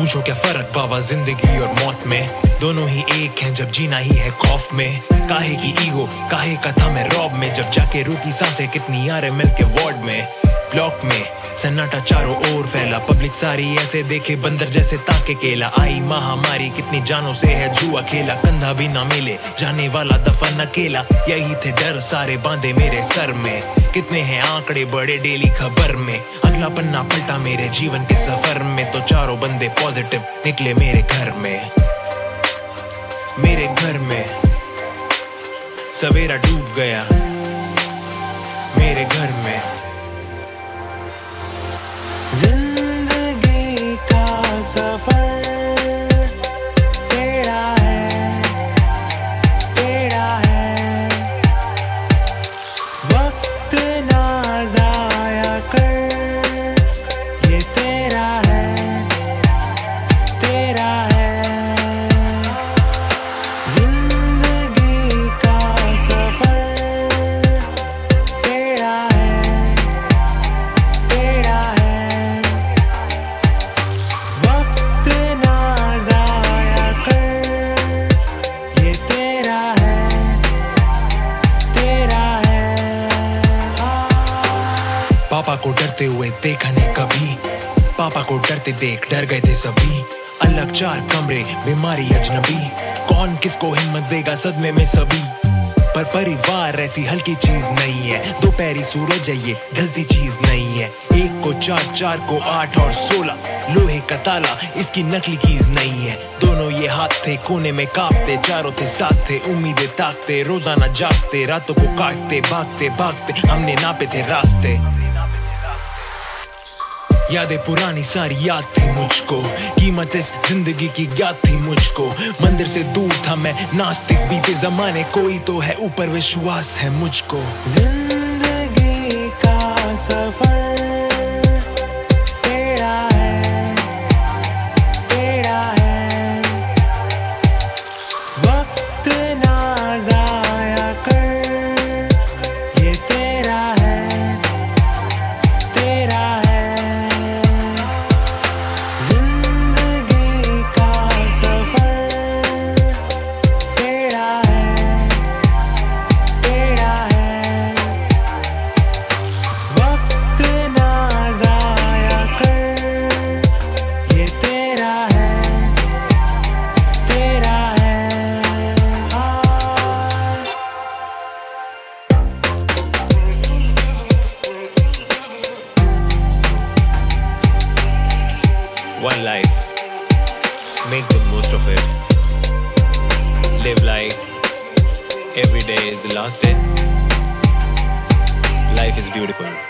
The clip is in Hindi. पूछो क्या फर्क पावा जिंदगी और मौत में, दोनों ही एक हैं जब जीना ही है खौफ में। काहे की ईगो, काहे का था मैं रॉब में, जब जाके रूकी सांसें कितनी यारें मिल के वार्ड में। ब्लॉक में सन्नाटा चारों ओर फैला, पब्लिक सारी ऐसे देखे बंदर जैसे ताके केला। आई महामारी कितनी जानों से है जुआ खेला, कंधा भी ना मिले जाने वाला दफन अकेला। यही थे डर सारे बांधे मेरे सर में, कितने हैं आंकड़े बड़े डेली खबर में। अगला पन्ना पलटा मेरे जीवन के सफर में, तो चारों बंदे पॉजिटिव निकले मेरे घर में, मेरे घर में। सवेरा डूब गया मेरे घर में। जिंदगी का सफर तेरा है, तेरा है। वक्त ना जाया कर, ये तेरा है, तेरा है। पापा को डरते हुए देखा नहीं कभी, पापा को डरते देख डर गए थे सभी। अलग चार कमरे, बीमारी अजनबी, कौन किसको हिम्मत देगा सदमे में सभी। पर परिवार ऐसी हल्की चीज नहीं है, दोपहरी सूरज है ये ढलती चीज नहीं है। एक को चार, चार को आठ और 16, लोहे का ताला इसकी नकली कीज नहीं है। दोनों ये हाथ थे कोने में कांपते, चारों थे साथ थे उम्मीदें ताकते। रोजाना जागते रातों को काटते, भागते भागते हमने नापे थे रास्ते। यादें पुरानी सारी याद थी मुझको, कीमत इस जिंदगी की याद थी मुझको। मंदिर से दूर था मैं नास्तिक बीते जमाने, कोई तो है ऊपर विश्वास है मुझको। जिंदगी का सफर One life, make the most of it. Live like every day is the last day. Life is beautiful.